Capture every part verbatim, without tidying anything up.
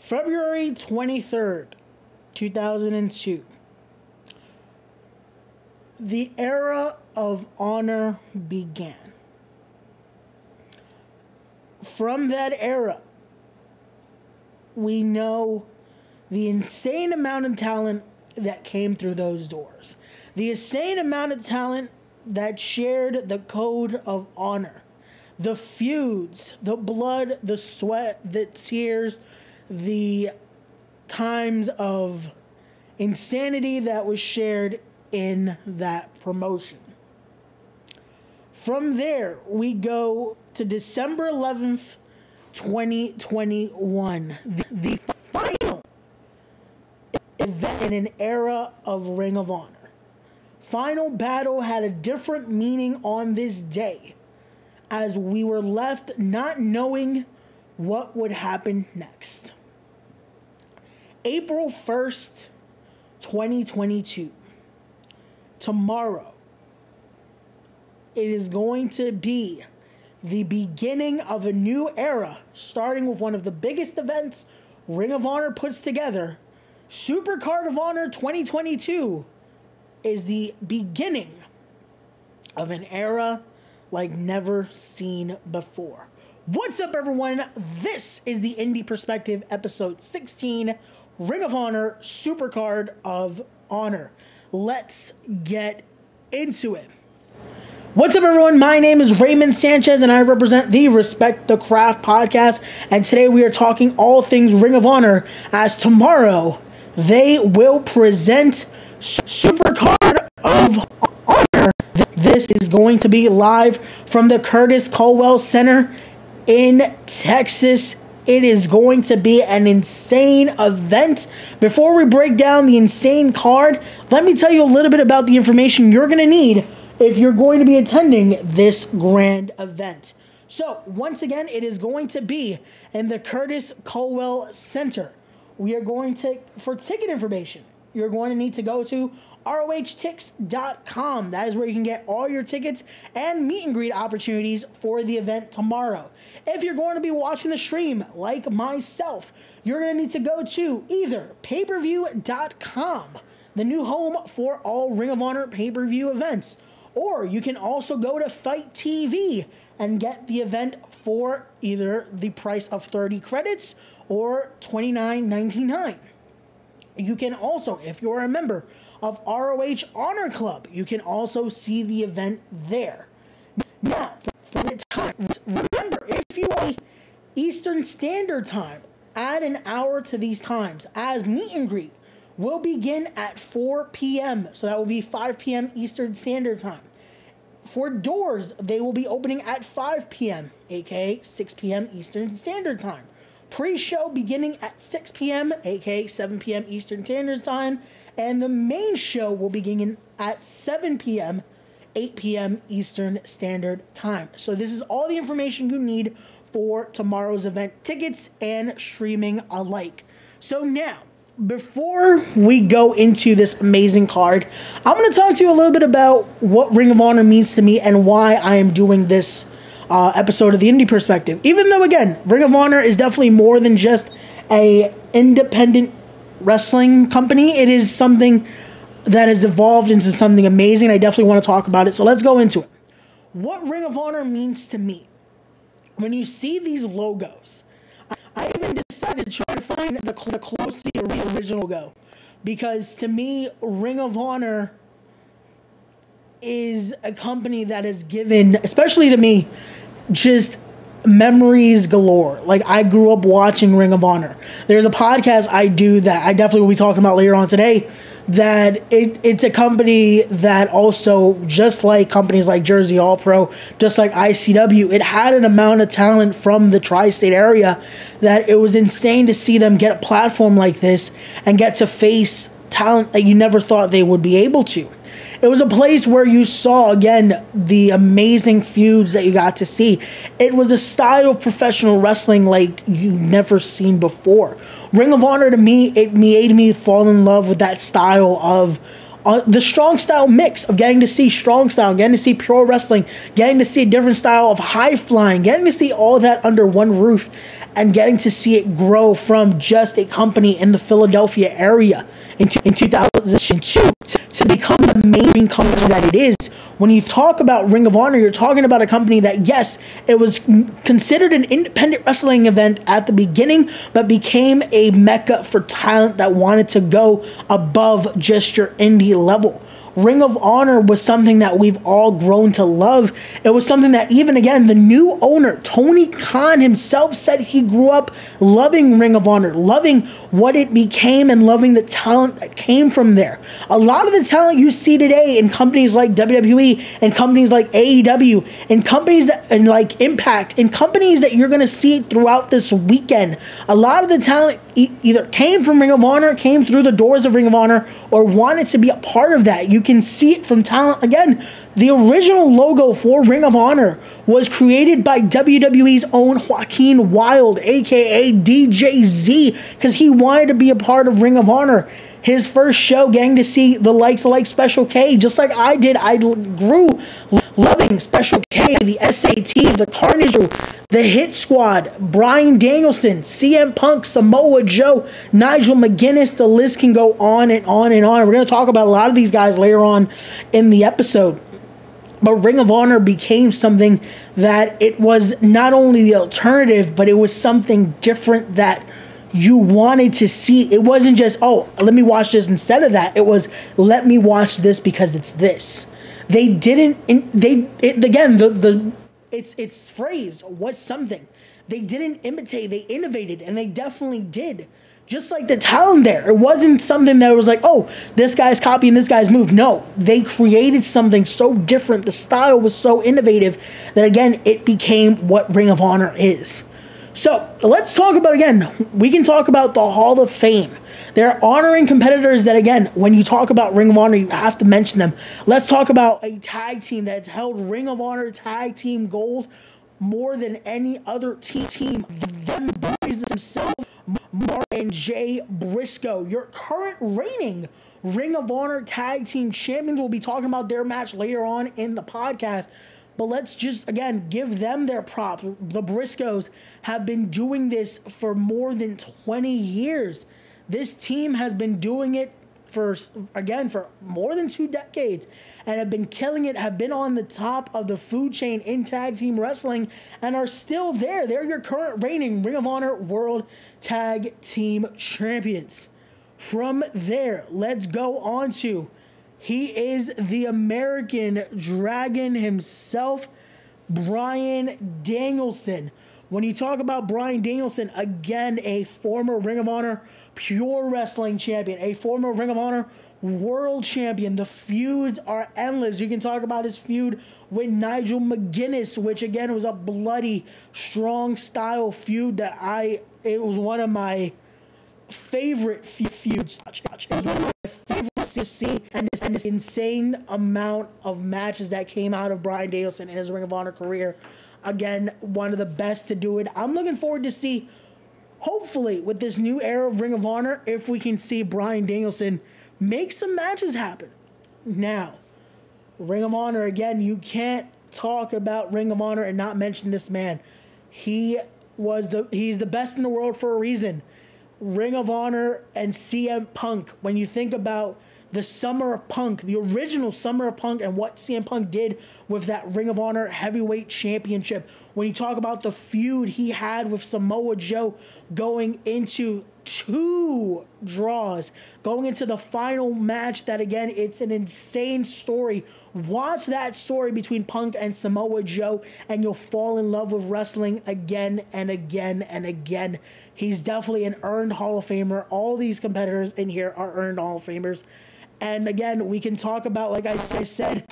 February twenty-third, two thousand two. The era of honor began. From that era, we know the insane amount of talent that came through those doors. The insane amount of talent that shared the code of honor. The feuds, the blood, the sweat, the tears, the times of insanity that was shared in that promotion. From there, we go to December eleventh, twenty twenty-one. The, the final event in an era of Ring of Honor. Final Battle had a different meaning on this day, as we were left not knowing what would happen next. April first, twenty twenty-two. Tomorrow, it is going to be the beginning of a new era, starting with one of the biggest events Ring of Honor puts together. Supercard of Honor twenty twenty-two is the beginning of an era like never seen before. What's up, everyone? This is the Indie Perspective, episode sixteen, Ring of Honor, Supercard of Honor. Let's get into it. What's up, everyone? My name is Raymond Sanchez, and I represent the Respect the Craft podcast. And today we are talking all things Ring of Honor, as tomorrow they will present Supercard of Honor. This is going to be live from the Curtis Culwell Center in Texas. It is going to be an insane event. Before we break down the insane card, let me tell you a little bit about the information you're going to need if you're going to be attending this grand event. So, once again, it is going to be in the Curtis Culwell Center. We are going to, for ticket information, you're going to need to go to rohtix dot com. That is where you can get all your tickets and meet and greet opportunities for the event tomorrow. If you're going to be watching the stream like myself, you're going to need to go to either pay per view dot com, the new home for all Ring of Honor pay-per-view events, or you can also go to Fight T V and get the event for either the price of thirty credits or twenty-nine ninety-nine. You can also, if you're a member of R O H Honor Club, you can also see the event there. Now, for the time, remember, if you are Eastern Standard Time, add an hour to these times, as meet and greet will begin at four p m So that will be five p m Eastern Standard Time. For doors, they will be opening at five p m, aka six p m Eastern Standard Time. Pre-show beginning at six p m, aka seven p m Eastern Standard Time. And the main show will begin at seven p m, eight p m Eastern Standard Time. So this is all the information you need for tomorrow's event, tickets and streaming alike. So now, before we go into this amazing card, I'm going to talk to you a little bit about what Ring of Honor means to me and why I am doing this uh, episode of the Indie Perspective. Even though, again, Ring of Honor is definitely more than just an independent wrestling company, it is something that has evolved into something amazing. I definitely want to talk about it, so let's go into it. What Ring of Honor means to me. When you see these logos, I even decided to try to find the closest to the original go, because to me, Ring of Honor is a company that has given, especially to me, just memories galore. Like, I grew up watching Ring of Honor. There's a podcast I do that I definitely will be talking about later on today, that it, it's a company that also, just like companies like Jersey All Pro, just like I C W, it had an amount of talent from the tri-state area that it was insane to see them get a platform like this and get to face talent that you never thought they would be able to. It was a place where you saw, again, the amazing feuds that you got to see. It was a style of professional wrestling like you've never seen before. Ring of Honor, to me, it made me fall in love with that style of uh, the strong style mix of getting to see strong style, getting to see pure wrestling, getting to see a different style of high flying, getting to see all that under one roof. and getting to see it grow from just a company in the Philadelphia area in, in two thousand two to, to become the main company that it is. When you talk about Ring of Honor, you're talking about a company that, yes, it was considered an independent wrestling event at the beginning, but became a mecca for talent that wanted to go above just your indie level. Ring of Honor was something that we've all grown to love. It was something that even, again, the new owner, Tony Khan himself, said he grew up loving Ring of Honor, loving what it became and loving the talent that came from there. A lot of the talent you see today in companies like W W E and companies like A E W and companies that, and like Impact and companies that you're going to see throughout this weekend, a lot of the talent e- either came from Ring of Honor, came through the doors of Ring of Honor, or wanted to be a part of that. You can see it from talent. Again, the original logo for Ring of Honor was created by W W E's own Joaquin Wilde, aka D J Z, because he wanted to be a part of Ring of Honor. His first show, getting to see the likes like Special K, just like I did. I grew loving Special K, the S A T, the Carnage Crew, the Hit Squad, Bryan Danielson, C M Punk, Samoa Joe, Nigel McGuinness. The list can go on and on and on. We're going to talk about a lot of these guys later on in the episode. But Ring of Honor became something that it was not only the alternative, but it was something different that you wanted to see. It wasn't just, oh, let me watch this instead of that. It was, let me watch this because it's this. They didn't, they, it, again, the, the it's, it's phrase was something. They didn't imitate, they innovated, and they definitely did. Just like the talent there, it wasn't something that was like, oh, this guy's copying this guy's move. No, they created something so different. The style was so innovative that, again, it became what Ring of Honor is. So let's talk about, again, we can talk about the Hall of Fame. They're honoring competitors that, again, when you talk about Ring of Honor, you have to mention them. Let's talk about a tag team that's held Ring of Honor tag team gold more than any other team. Them boys themselves, Mark and Jay Briscoe, your current reigning Ring of Honor Tag Team Champions. We'll be talking about their match later on in the podcast. But let's just, again, give them their props. The Briscoes have been doing this for more than twenty years. This team has been doing it for, again, for more than two decades and have been killing it, have been on the top of the food chain in tag team wrestling and are still there. They're your current reigning Ring of Honor World Tag Team Champions. From there, let's go on to, he is the American Dragon himself, Bryan Danielson. When you talk about Bryan Danielson, again, a former Ring of Honor Pure Wrestling Champion, a former Ring of Honor World Champion. The feuds are endless. You can talk about his feud with Nigel McGuinness, which, again, was a bloody, strong style feud that I, it was one of my favorite fe feuds. It was one of my favorites to see, and this, and this insane amount of matches that came out of Bryan Danielson in his Ring of Honor career. Again, one of the best to do it. I'm looking forward to see, hopefully, with this new era of Ring of Honor, if we can see Bryan Danielson make some matches happen. Now, Ring of Honor, again, you can't talk about Ring of Honor and not mention this man. He was the he's the best in the world for a reason. Ring of Honor and C M Punk, when you think about the Summer of Punk, the original Summer of Punk, and what C M Punk did with that Ring of Honor Heavyweight Championship. When you talk about the feud he had with Samoa Joe going into two draws, going into the final match, that, again, it's an insane story. Watch that story between Punk and Samoa Joe, and you'll fall in love with wrestling again and again and again. He's definitely an earned Hall of Famer. All these competitors in here are earned Hall of Famers. And, again, we can talk about, like I said,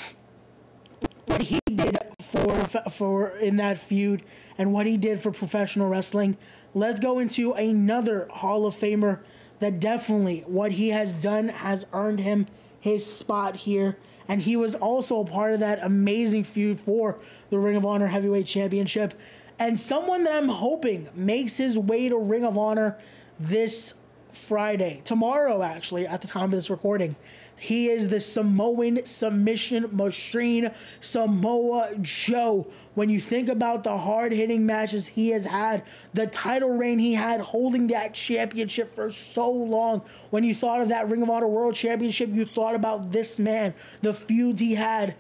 what he did for, for in that feud and what he did for professional wrestling. Let's go into another Hall of Famer that definitely what he has done has earned him his spot here. And he was also a part of that amazing feud for the Ring of Honor Heavyweight Championship. And someone that I'm hoping makes his way to Ring of Honor this Friday, tomorrow actually, at the time of this recording. He is the Samoan submission machine, Samoa Joe. When you think about the hard-hitting matches he has had, the title reign he had holding that championship for so long, when you thought of that Ring of Honor World Championship, you thought about this man, the feuds he had.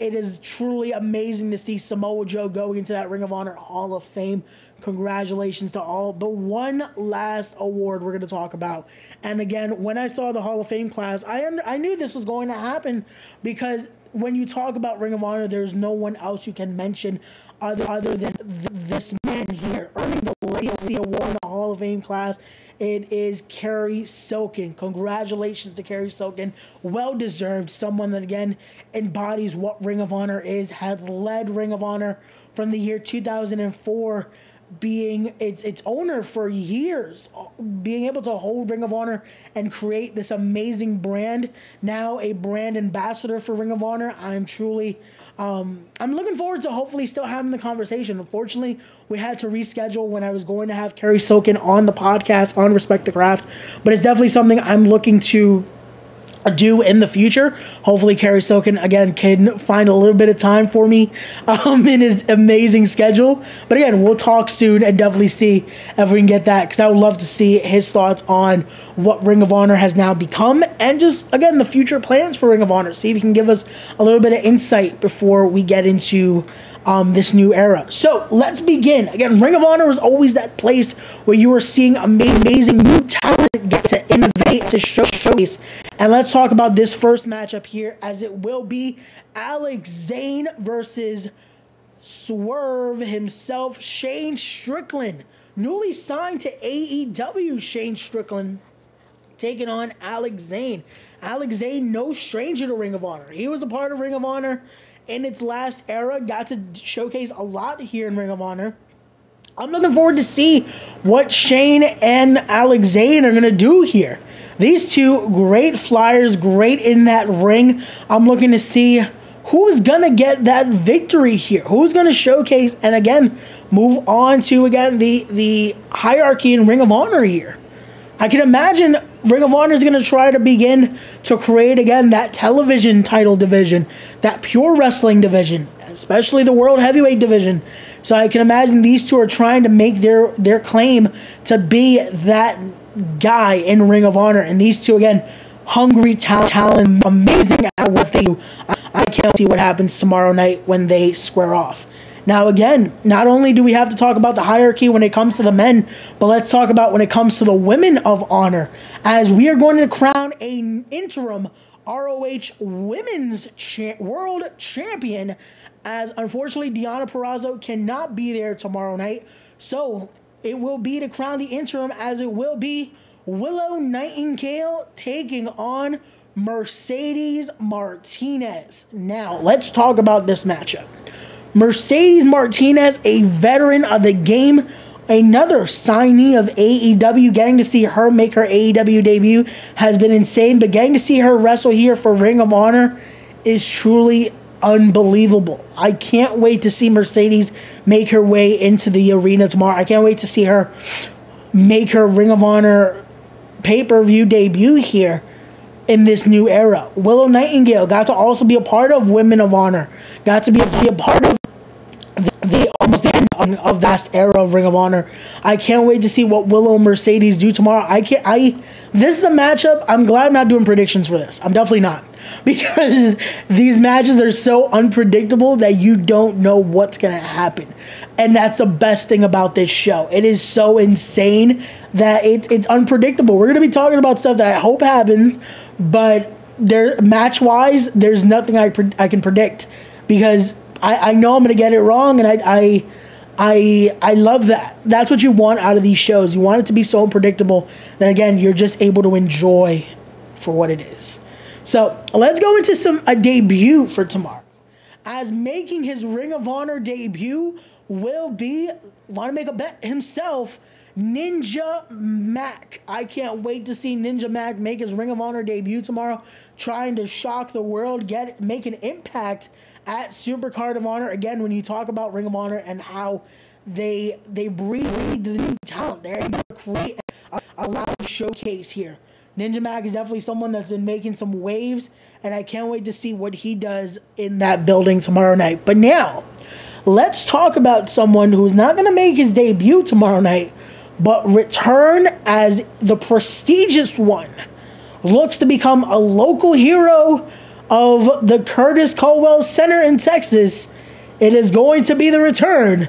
It is truly amazing to see Samoa Joe going into that Ring of Honor Hall of Fame. Congratulations to all. The one last award we're going to talk about. And again, when I saw the Hall of Fame class, I under, I knew this was going to happen, because when you talk about Ring of Honor, there's no one else you can mention other, other than th this man here. Earning the Legacy Award in the Hall of Fame class, it is Cary Silkin. Congratulations to Cary Silkin. Well-deserved. Someone that, again, embodies what Ring of Honor is, has led Ring of Honor from the year two thousand four, being its its owner for years, being able to hold Ring of Honor and create this amazing brand, now a brand ambassador for Ring of Honor. I'm truly, um, I'm looking forward to hopefully still having the conversation. Unfortunately, we had to reschedule when I was going to have Cary Silkin on the podcast on Respect the Craft, but it's definitely something I'm looking to do in the future. Hopefully Cary Silkin again can find a little bit of time for me um, in his amazing schedule. But again, we'll talk soon and definitely see if we can get that, because I would love to see his thoughts on what Ring of Honor has now become, and just again the future plans for Ring of Honor. See if he can give us a little bit of insight before we get into Um, this new era. So let's begin. Again, Ring of Honor was always that place where you were seeing amazing new talent get to innovate, to showcase. And let's talk about this first matchup here, as it will be Alex Zayne versus Swerve himself, Shane Strickland. Newly signed to A E W, Shane Strickland taking on Alex Zayne. Alex Zayne, no stranger to Ring of Honor. He was a part of Ring of Honor in its last era, got to showcase a lot here in Ring of Honor. I'm looking forward to see what Shane and Alex Zayne are going to do here. These two great flyers, great in that ring. I'm looking to see who's going to get that victory here. Who's going to showcase and, again, move on to, again, the, the hierarchy in Ring of Honor here. I can imagine Ring of Honor is going to try to begin to create, again, that television title division, that pure wrestling division, especially the world heavyweight division. So I can imagine these two are trying to make their, their claim to be that guy in Ring of Honor. And these two, again, hungry talent, talent amazing at what they do. I can't see what happens tomorrow night when they square off. Now, again, not only do we have to talk about the hierarchy when it comes to the men, but let's talk about when it comes to the women of honor, as we are going to crown an interim R O H Women's Cha- World Champion, as unfortunately Deonna Purrazzo cannot be there tomorrow night. So it will be to crown the interim, as it will be Willow Nightingale taking on Mercedes Martinez. Now, let's talk about this matchup. Mercedes Martinez, a veteran of the game, another signee of A E W. Getting to see her make her A E W debut has been insane, but getting to see her wrestle here for Ring of Honor is truly unbelievable. I can't wait to see Mercedes make her way into the arena tomorrow. I can't wait to see her make her Ring of Honor pay-per-view debut here in this new era. Willow Nightingale got to also be a part of Women of Honor, got to be, to be a part of the, the almost the end of that era of Ring of Honor. I can't wait to see what Willow and Mercedes do tomorrow. I can't. I this is a matchup. I'm glad I'm not doing predictions for this. I'm definitely not, because these matches are so unpredictable that you don't know what's gonna happen, and that's the best thing about this show. It is so insane that it's it's unpredictable. We're gonna be talking about stuff that I hope happens, but there, match-wise, there's nothing I pre I can predict, because I, I know I'm going to get it wrong, and I, I I I love that. That's what you want out of these shows. You want it to be so unpredictable that, again, you're just able to enjoy for what it is. So let's go into some a debut for tomorrow, as making his Ring of Honor debut will be, want to make a bet himself, Ninja Mac. I can't wait to see Ninja Mac make his Ring of Honor debut tomorrow, trying to shock the world, get make an impact at Supercard of Honor. Again, when you talk about Ring of Honor and how they they breed the new talent, they're able to create a, a loud showcase here. Ninja Mac is definitely someone that's been making some waves, and I can't wait to see what he does in that building tomorrow night. But now, let's talk about someone who's not going to make his debut tomorrow night, but return as the prestigious one. Looks to become a local hero of the Curtis Culwell Center in Texas. It is going to be the return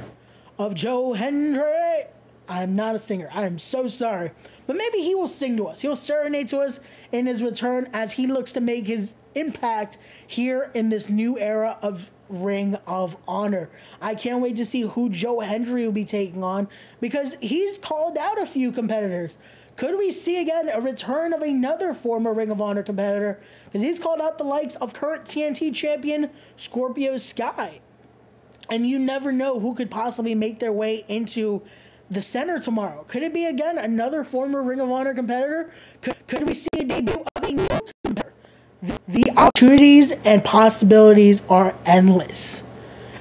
of Joe Hendry. I'm not a singer. I am so sorry. But maybe he will sing to us. He'll serenade to us in his return as he looks to make his impact here in this new era of Ring of Honor. I can't wait to see who Joe Hendry will be taking on, because he's called out a few competitors. Could we see again a return of another former Ring of Honor competitor? Because he's called out the likes of current T N T champion Scorpio Sky. And you never know who could possibly make their way into the center tomorrow. Could it be again another former Ring of Honor competitor? Could, could we see a debut of a new competitor? The, the opportunities and possibilities are endless.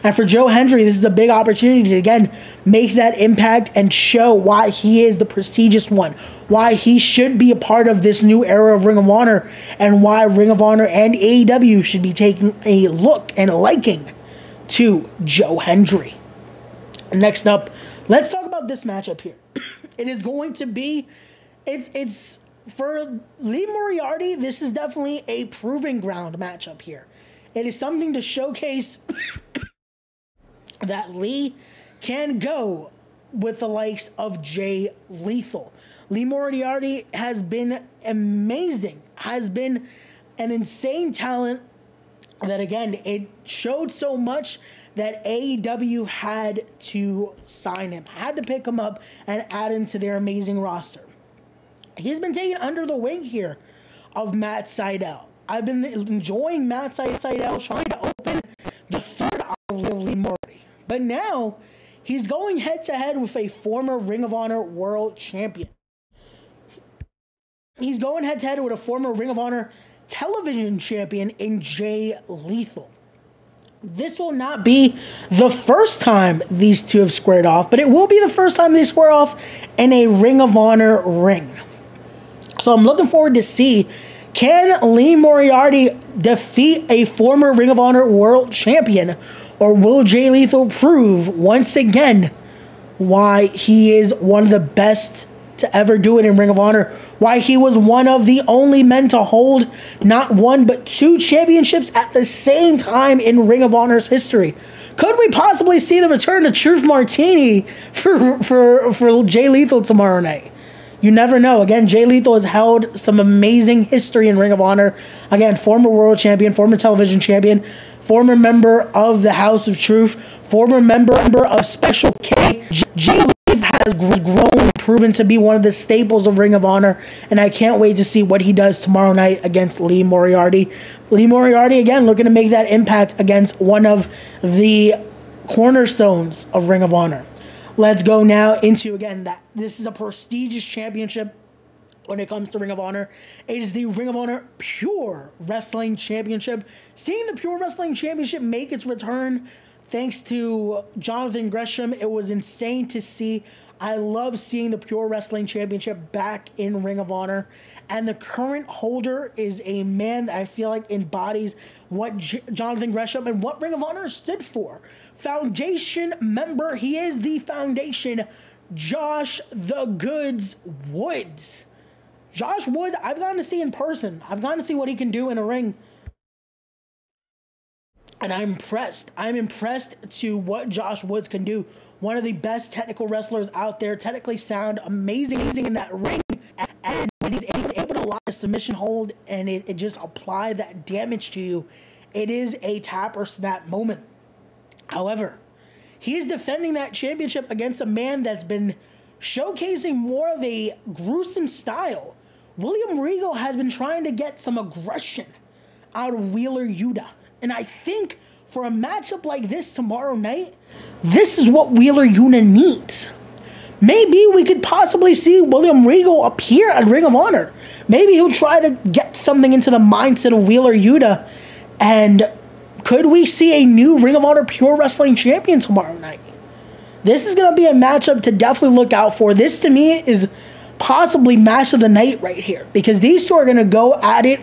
And for Joe Hendry, this is a big opportunity to again make that impact and show why he is the prestigious one, why he should be a part of this new era of Ring of Honor, and why Ring of Honor and A E W should be taking a look and a liking to Joe Hendry. Next up, let's talk about this matchup here. It is going to be, it's it's for Lee Moriarty, this is definitely a proving ground matchup here. It is something to showcase that Lee can go with the likes of Jay Lethal. Lee Moriarty has been amazing, has been an insane talent that, again, it showed so much that A E W had to sign him, had to pick him up and add him to their amazing roster. He's been taken under the wing here of Matt Sydal. I've been enjoying Matt Sydal trying to open the third eye of Lee Moriarty. But now he's going head-to-head with a former Ring of Honor world champion. He's going head-to-head with a former Ring of Honor television champion in Jay Lethal. This will not be the first time these two have squared off, but it will be the first time they square off in a Ring of Honor ring. So I'm looking forward to see, can Lee Moriarty defeat a former Ring of Honor world champion, or will Jay Lethal prove once again why he is one of the best to ever do it in Ring of Honor, why he was one of the only men to hold not one but two championships at the same time in Ring of Honor's history. Could we possibly see the return of Truth Martini for, for, for Jay Lethal tomorrow night? You never know. Again, Jay Lethal has held some amazing history in Ring of Honor. Again, former world champion, former television champion, former member of the House of Truth, former member of Special K. Jay Lethal has grown, proven to be one of the staples of Ring of Honor, and I can't wait to see what he does tomorrow night against Lee Moriarty. Lee Moriarty, again, looking to make that impact against one of the cornerstones of Ring of Honor. Let's go now into, again, that this is a prestigious championship when it comes to Ring of Honor. It is the Ring of Honor Pure Wrestling Championship. Seeing the Pure Wrestling Championship make its return thanks to Jonathan Gresham, it was insane to see. I love seeing the Pure Wrestling Championship back in Ring of Honor. And the current holder is a man that I feel like embodies what J- Jonathan Gresham and what Ring of Honor stood for. Foundation member, he is the foundation, Josh the Goods Woods. Josh Woods, I've gotten to see in person. I've gotten to see what he can do in a ring. And I'm impressed. I'm impressed to what Josh Woods can do. One of the best technical wrestlers out there, technically sound, amazing, amazing in that ring. And when he's able to lock a submission hold and it, it just apply that damage to you, it is a tap or snap moment. However, he is defending that championship against a man that's been showcasing more of a gruesome style. William Regal has been trying to get some aggression out of Wheeler Yuta. And I think for a matchup like this tomorrow night, this is what Wheeler Yuta needs. Maybe we could possibly see William Regal appear at Ring of Honor. Maybe he'll try to get something into the mindset of Wheeler Yuta. And could we see a new Ring of Honor Pure Wrestling Champion tomorrow night? This is going to be a matchup to definitely look out for. This, to me, is possibly match of the night right here, because these two are going to go at it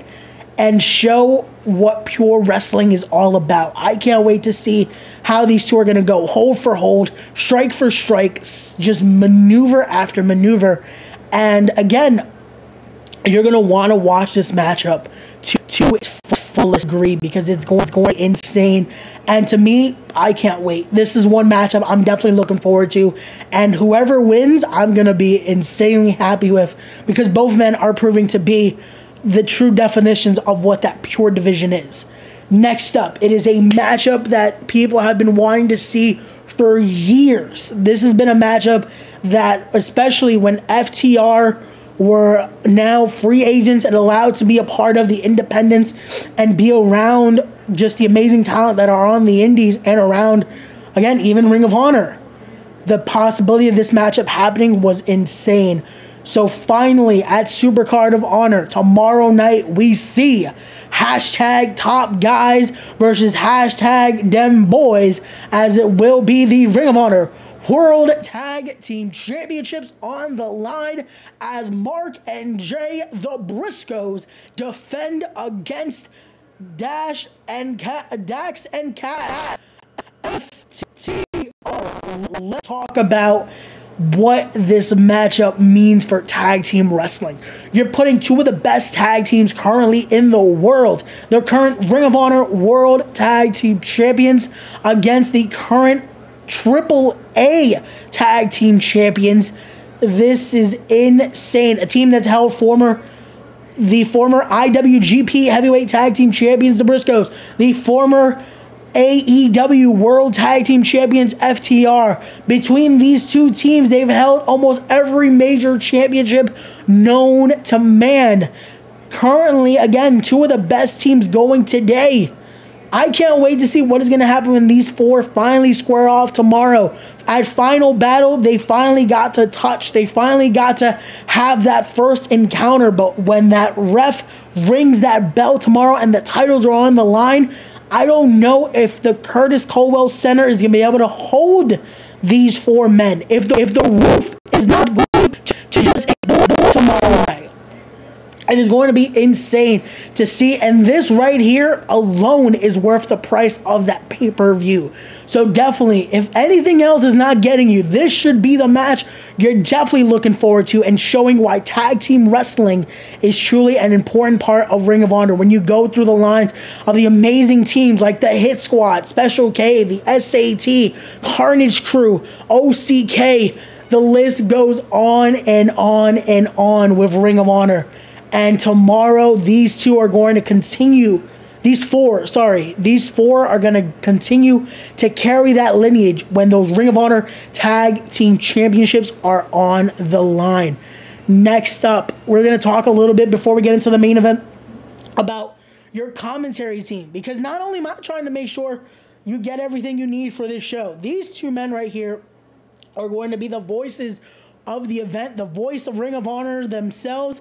and show what pure wrestling is all about. I can't wait to see how these two are going to go hold for hold, strike for strike, just maneuver after maneuver. And again, you're going to want to watch this matchup to, to its fullest degree, because it's going, it's going insane. And to me, I can't wait. This is one matchup I'm definitely looking forward to. And whoever wins, I'm going to be insanely happy with, because both men are proving to be the true definitions of what that pure division is. Next up, it is a matchup that people have been wanting to see for years. This has been a matchup that, especially when F T R were now free agents and allowed to be a part of the independents and be around just the amazing talent that are on the indies and around, again, even Ring of Honor, the possibility of this matchup happening was insane. So finally, at Supercard of Honor, tomorrow night, we see hashtag top guys versus hashtag dem boys, as it will be the Ring of Honor World Tag Team Championships on the line, as Mark and Jay, the Briscoes, defend against Dash and Cat, Dax and Cat, F T R. Let's talk about what this matchup means for tag team wrestling. You're putting two of the best tag teams currently in the world, the current Ring of Honor World Tag Team Champions, against the current Triple A Tag Team Champions. This is insane. A team that's held former the former I W G P Heavyweight Tag Team Champions, the Briscoes, the former A E W World Tag Team Champions, F T R. Between these two teams, they've held almost every major championship known to man. Currently, again, two of the best teams going today. I can't wait to see what is going to happen when these four finally square off tomorrow. At Final Battle, they finally got to touch. They finally got to have that first encounter. But when that ref rings that bell tomorrow and the titles are on the line, I don't know if the Curtis Culwell Center is going to be able to hold these four men. If the, if the roof is not going to, to just explode tomorrow night, it is going to be insane to see. And this right here alone is worth the price of that pay-per-view. So definitely, if anything else is not getting you, this should be the match you're definitely looking forward to, and showing why tag team wrestling is truly an important part of Ring of Honor. When you go through the lines of the amazing teams like the Hit Squad, Special K, the S A T, Carnage Crew, O C K, the list goes on and on and on with Ring of Honor. And tomorrow, these two are going to continue These four, sorry, these four are going to continue to carry that lineage when those Ring of Honor Tag Team Championships are on the line. Next up, we're going to talk a little bit before we get into the main event about your commentary team, because not only am I trying to make sure you get everything you need for this show, these two men right here are going to be the voices of the event, the voice of Ring of Honor themselves.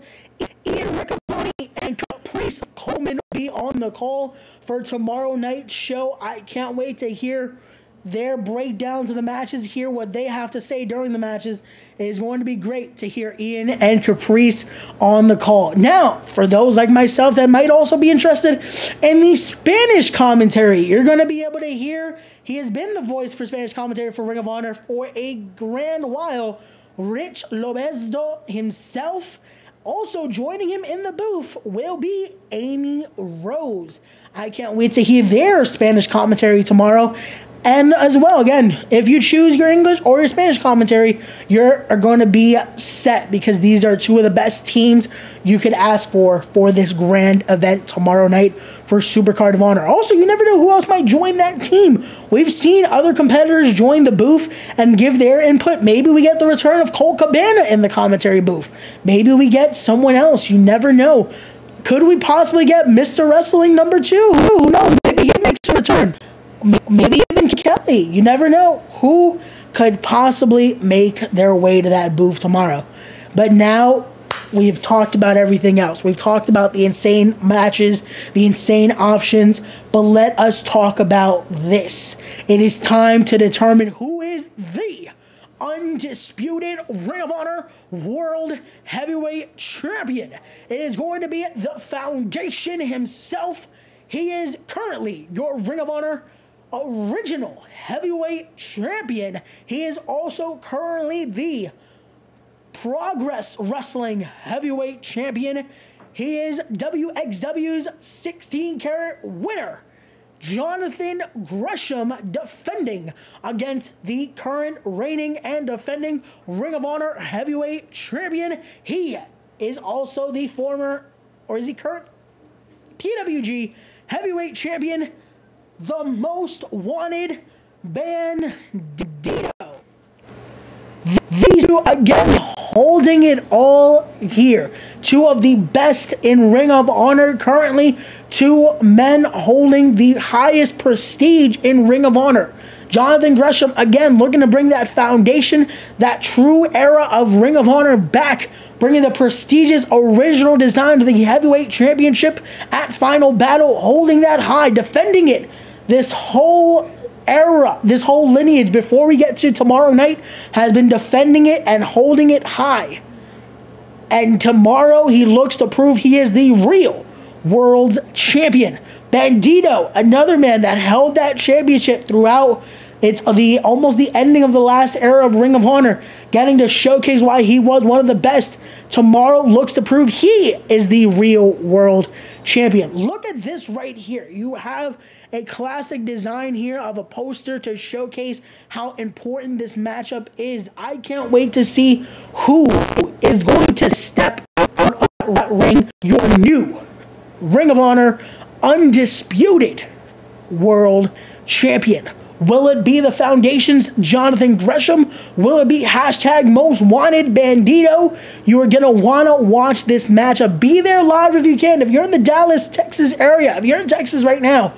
Ian Riccaboni and Caprice Coleman will be on the call for tomorrow night's show. I can't wait to hear their breakdowns of the matches, hear what they have to say during the matches. It is going to be great to hear Ian and Caprice on the call. Now, for those like myself that might also be interested in the Spanish commentary, you're going to be able to hear, he has been the voice for Spanish commentary for Ring of Honor for a grand while, Rich Lobezdo himself. Also joining him in the booth will be Amy Rose. I can't wait to hear their Spanish commentary tomorrow. And as well, again, if you choose your English or your Spanish commentary, you're are going to be set, because these are two of the best teams you could ask for for this grand event tomorrow night for Supercard of Honor. Also, you never know who else might join that team. We've seen other competitors join the booth and give their input. Maybe we get the return of Colt Cabana in the commentary booth. Maybe we get someone else. You never know. Could we possibly get Mister Wrestling number two? Who knows? Maybe he makes a return. Maybe even Kelly. You never know who could possibly make their way to that booth tomorrow. But now, we've talked about everything else. We've talked about the insane matches, the insane options, but let us talk about this. It is time to determine who is the undisputed Ring of Honor World Heavyweight Champion. It is going to be the Foundation himself. He is currently your Ring of Honor original heavyweight champion. He is also currently the Progress Wrestling heavyweight champion. He is W X W's sixteen karat winner. Jonathan Gresham defending against the current reigning and defending Ring of Honor heavyweight champion. He is also the former, or is he current, P W G heavyweight champion, the most wanted Bandido. These two again holding it all here. Two of the best in Ring of Honor currently. Two men holding the highest prestige in Ring of Honor. Jonathan Gresham, again, looking to bring that foundation, that true era of Ring of Honor back, bringing the prestigious original design to the heavyweight championship at Final Battle, holding that high, defending it this whole era, this whole lineage, before we get to tomorrow night, has been defending it and holding it high. And tomorrow, he looks to prove he is the real world's champion. Bandido, another man that held that championship throughout it's the almost the ending of the last era of Ring of Honor, getting to showcase why he was one of the best. Tomorrow looks to prove he is the real world champion. Look at this right here. You have a classic design here of a poster to showcase how important this matchup is. I can't wait to see who is going to step out of that ring, your new Ring of Honor undisputed world champion. Will it be the Foundation's Jonathan Gresham? Will it be hashtag most wanted Bandido? You are going to want to watch this matchup. Be there live if you can. If you're in the Dallas, Texas area, if you're in Texas right now,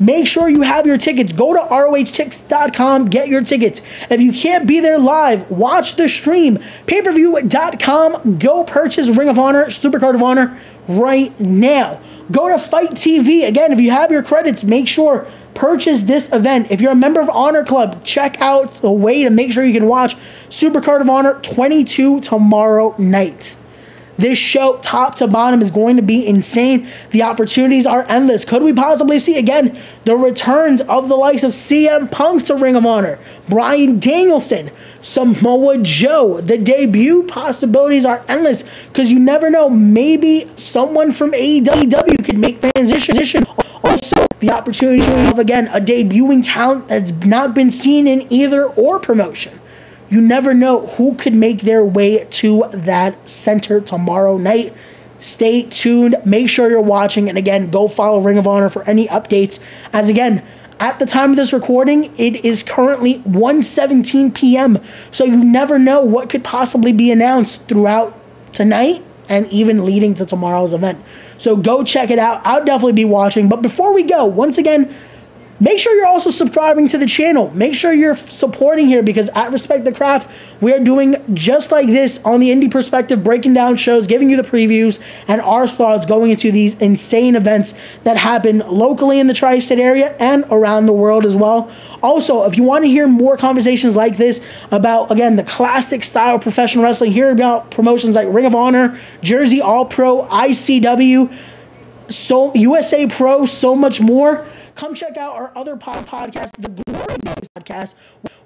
make sure you have your tickets. Go to rohtix dot com, get your tickets. If you can't be there live, watch the stream. pay per view dot com, go purchase Ring of Honor, Supercard of Honor right now. Go to Fight T V. Again, if you have your credits, make sure purchase this event. If you're a member of Honor Club, check out the way to make sure you can watch Supercard of Honor twenty-two tomorrow night. This show, top to bottom, is going to be insane. The opportunities are endless. Could we possibly see, again, the returns of the likes of C M Punk to Ring of Honor, Bryan Danielson, Samoa Joe? The debut possibilities are endless because you never know. Maybe someone from A E W could make the transition. Also, the opportunity of, again, a debuting talent that's not been seen in either or promotion. You never know who could make their way to that center tomorrow night. Stay tuned. Make sure you're watching. And again, go follow Ring of Honor for any updates. As again, at the time of this recording, it is currently one seventeen p m So you never know what could possibly be announced throughout tonight and even leading to tomorrow's event. So go check it out. I'll definitely be watching. But before we go, once again, make sure you're also subscribing to the channel. Make sure you're supporting here, because at Respect the Craft, we are doing just like this on the indie perspective, breaking down shows, giving you the previews, and our thoughts going into these insane events that happen locally in the tri-state area and around the world as well. Also, if you want to hear more conversations like this about, again, the classic style of professional wrestling, hear about promotions like Ring of Honor, Jersey All-Pro, I C W, so U S A Pro, so much more, come check out our other pod podcast, the Glory Days podcast,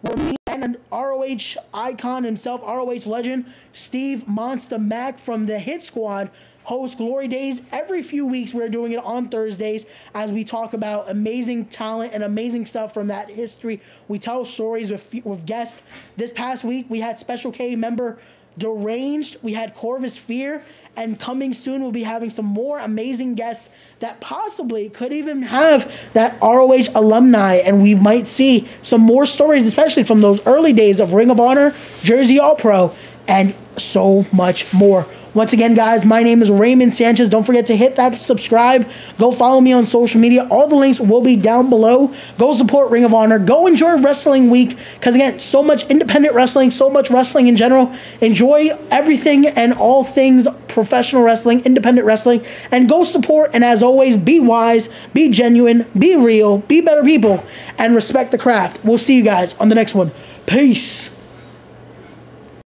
where me and an R O H icon himself, R O H legend, Steve Monster Mac from the Hit Squad, host Glory Days. Every few weeks, we're doing it on Thursdays as we talk about amazing talent and amazing stuff from that history. We tell stories with, with guests. This past week, we had Special K member Deranged. We had Corvus Fear. And coming soon, we'll be having some more amazing guests that possibly could even have that R O H alumni. And we might see some more stories, especially from those early days of Ring of Honor, Jersey All-Pro, and so much more. Once again, guys, my name is Raymond Sanchez. Don't forget to hit that subscribe. Go follow me on social media. All the links will be down below. Go support Ring of Honor. Go enjoy Wrestling Week, because, again, so much independent wrestling, so much wrestling in general. Enjoy everything and all things professional wrestling, independent wrestling, and go support. And as always, be wise, be genuine, be real, be better people, and respect the craft. We'll see you guys on the next one. Peace.